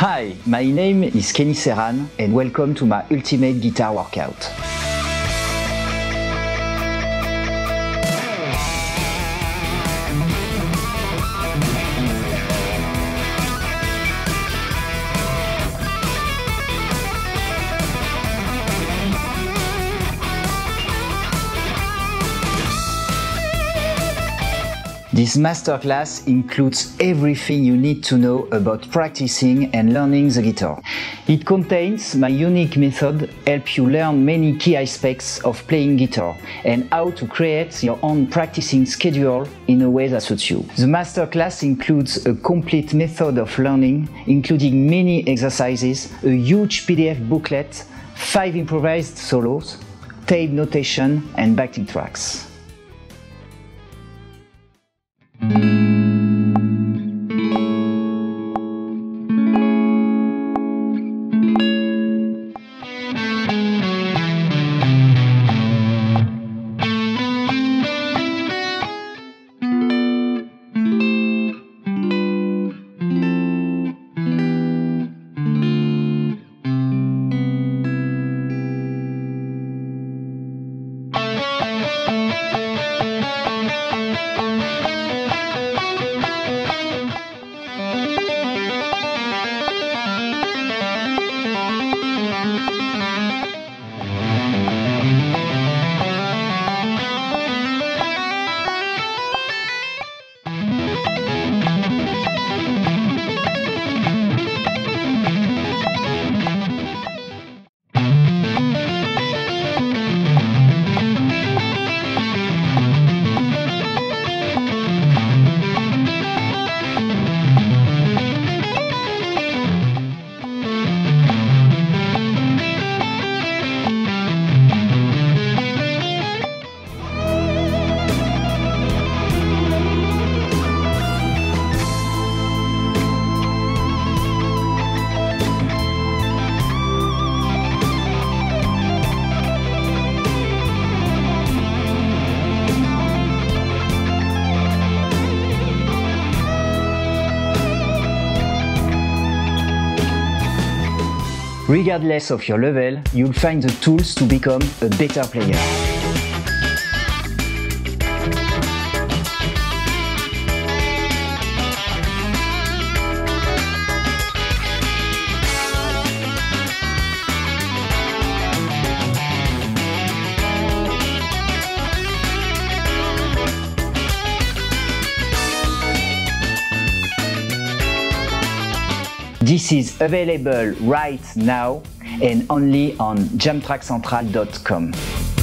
Hi, my name is Kenny Serane and welcome to my Ultimate Guitar Workout. This masterclass includes everything you need to know about practicing and learning the guitar. It contains my unique method, help you learn many key aspects of playing guitar and how to create your own practicing schedule in a way that suits you. The masterclass includes a complete method of learning, including many exercises, a huge PDF booklet, 5 improvised solos, tape notation and backing tracks. Regardless of your level, you'll find the tools to become a better player. This is available right now and only on JamTrackCentral.com.